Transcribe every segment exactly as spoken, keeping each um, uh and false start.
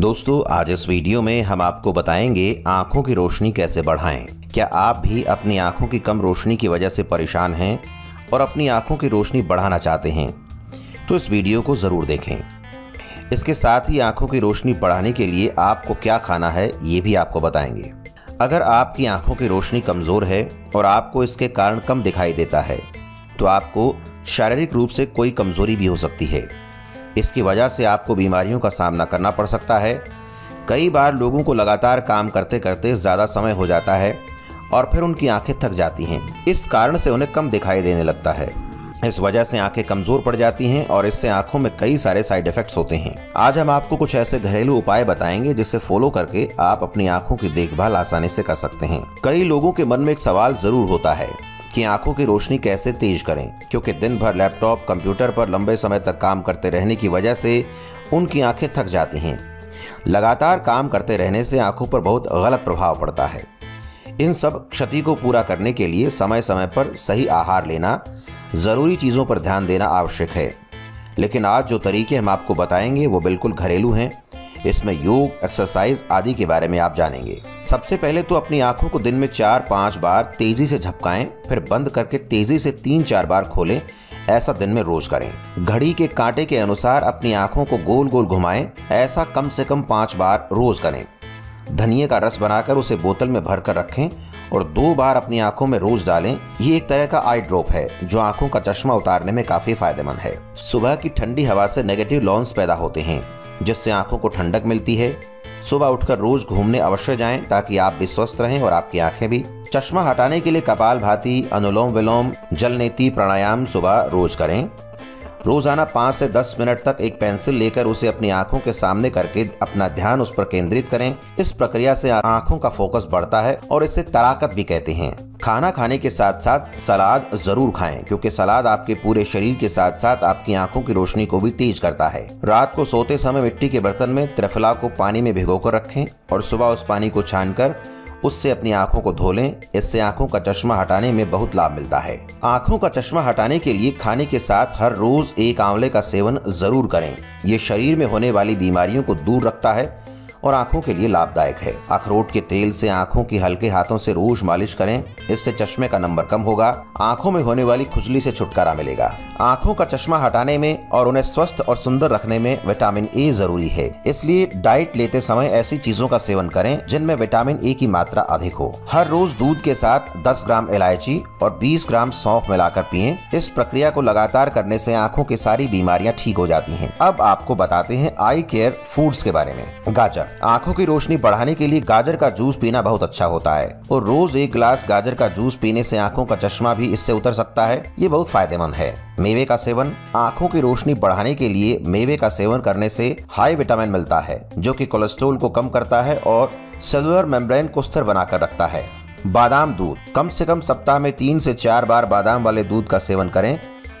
दोस्तों आज इस वीडियो में हम आपको बताएंगे आंखों की रोशनी कैसे बढ़ाएं। क्या आप भी अपनी आंखों की कम रोशनी की वजह से परेशान हैं और अपनी आंखों की रोशनी बढ़ाना चाहते हैं तो इस वीडियो को ज़रूर देखें। इसके साथ ही आंखों की रोशनी बढ़ाने के लिए आपको क्या खाना है ये भी आपको बताएंगे। अगर आपकी आंखों की रोशनी कमज़ोर है और आपको इसके कारण कम दिखाई देता है तो आपको शारीरिक रूप से कोई कमज़ोरी भी हो सकती है। इसकी वजह से आपको बीमारियों का सामना करना पड़ सकता है। कई बार लोगों को लगातार काम करते करते ज़्यादा समय हो जाता है और फिर उनकी आंखें थक जाती हैं। इस कारण से उन्हें कम दिखाई देने लगता है। इस वजह से आंखें कमज़ोर पड़ जाती हैं और इससे आंखों में कई सारे साइड इफ़ेक्ट्स होते हैं। आज हम आपको कुछ ऐसे घरेलू उपाय बताएंगे जिसे फॉलो करके आप अपनी आंखों की देखभाल आसानी से कर सकते हैं। कई लोगों के मन में एक सवाल ज़रूर होता है कि आंखों की रोशनी कैसे तेज करें, क्योंकि दिन भर लैपटॉप कंप्यूटर पर लंबे समय तक काम करते रहने की वजह से उनकी आंखें थक जाती हैं। लगातार काम करते रहने से आंखों पर बहुत गलत प्रभाव पड़ता है। इन सब क्षति को पूरा करने के लिए समय समय पर सही आहार लेना, ज़रूरी चीज़ों पर ध्यान देना आवश्यक है। लेकिन आज जो तरीके हम आपको बताएंगे वो बिल्कुल घरेलू हैं। इसमें योग, एक्सरसाइज आदि के बारे में आप जानेंगे। सबसे पहले तो अपनी आंखों को दिन में चार पाँच बार तेज़ी से झपकाएं, फिर बंद करके तेज़ी से तीन चार बार खोलें। ऐसा दिन में रोज़ करें। घड़ी के कांटे के अनुसार अपनी आंखों को गोल गोल घुमाएं। ऐसा कम से कम पाँच बार रोज़ करें। धनिए का रस बनाकर उसे बोतल में भरकर रखें और दो बार अपनी आंखों में रोज़ डालें। ये एक तरह का आई ड्रॉप है जो आंखों का चश्मा उतारने में काफ़ी फ़ायदेमंद है। सुबह की ठंडी हवा से नेगेटिव लॉन्स पैदा होते हैं जिससे आंखों को ठंडक मिलती है। सुबह उठकर रोज़ घूमने अवश्य जाएं ताकि आप भी स्वस्थ रहें और आपकी आंखें भी। चश्मा हटाने के लिए कपालभाति, अनुलोम विलोम, जलनेति, प्राणायाम सुबह रोज़ करें। रोज़ाना पाँच से दस मिनट तक एक पेंसिल लेकर उसे अपनी आंखों के सामने करके अपना ध्यान उस पर केंद्रित करें। इस प्रक्रिया से आंखों का फोकस बढ़ता है और इसे तराकत भी कहते हैं। खाना खाने के साथ साथ सलाद ज़रूर खाएं, क्योंकि सलाद आपके पूरे शरीर के साथ साथ आपकी आंखों की रोशनी को भी तेज करता है। रात को सोते समय मिट्टी के बर्तन में त्रिफला को पानी में भिगोकर रखें और सुबह उस पानी को छानकर उससे अपनी आंखों को धो लें। इससे आंखों का चश्मा हटाने में बहुत लाभ मिलता है। आंखों का चश्मा हटाने के लिए खाने के साथ हर रोज एक आंवले का सेवन जरूर करें। ये शरीर में होने वाली बीमारियों को दूर रखता है और आंखों के लिए लाभदायक है। अखरोट के तेल से आंखों की हल्के हाथों से रोज मालिश करें। इससे चश्मे का नंबर कम होगा, आंखों में होने वाली खुजली से छुटकारा मिलेगा। आंखों का चश्मा हटाने में और उन्हें स्वस्थ और सुंदर रखने में विटामिन ए जरूरी है, इसलिए डाइट लेते समय ऐसी चीजों का सेवन करें जिनमें विटामिन ए की मात्रा अधिक हो। हर रोज दूध के साथ दस ग्राम इलायची और बीस ग्राम सौंफ मिलाकर पिए। इस प्रक्रिया को लगातार करने से आंखों की सारी बीमारियां ठीक हो जाती है। अब आपको बताते हैं आई केयर फूड्स के बारे में। गाजर। आंखों की रोशनी बढ़ाने के लिए गाजर का जूस पीना बहुत अच्छा होता है और रोज एक गिलास गाजर का जूस पीने से आंखों का चश्मा भी इससे उतर सकता है। ये बहुत फायदेमंद है। मेवे का सेवन। आंखों की रोशनी बढ़ाने के लिए मेवे का सेवन करने से हाई विटामिन मिलता है जो कि कोलेस्ट्रॉल को कम करता है और सेलुलर मेम्ब्रेन को स्थिर बनाकर रखता है। बादाम दूध। कम से कम सप्ताह में तीन से चार बार बादाम वाले दूध का सेवन करें।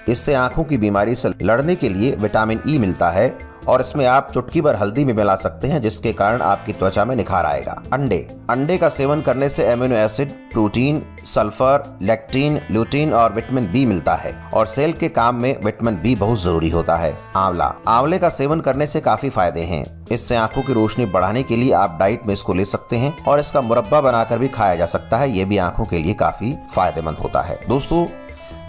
इससे आंखों की बीमारी से लड़ने के लिए विटामिन ई मिलता है और इसमें आप चुटकी भर हल्दी भी मिला सकते हैं जिसके कारण आपकी त्वचा में निखार आएगा। अंडे। अंडे का सेवन करने से amino acid, protein, sulphur, lectin, lutein और विटामिन बी मिलता है और सेल के काम में विटामिन बी बहुत जरूरी होता है। आंवला। आंवले का सेवन करने से काफी फायदे हैं। इससे आंखों की रोशनी बढ़ाने के लिए आप डाइट में इसको ले सकते हैं और इसका मुरब्बा बनाकर भी खाया जा सकता है। ये भी आंखों के लिए काफी फायदेमंद होता है। दोस्तों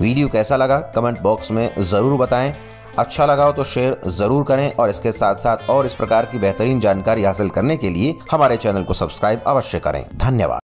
वीडियो कैसा लगा कमेंट बॉक्स में जरूर बताएं। अच्छा लगा हो तो शेयर ज़रूर करें और इसके साथ साथ और इस प्रकार की बेहतरीन जानकारी हासिल करने के लिए हमारे चैनल को सब्सक्राइब अवश्य करें। धन्यवाद।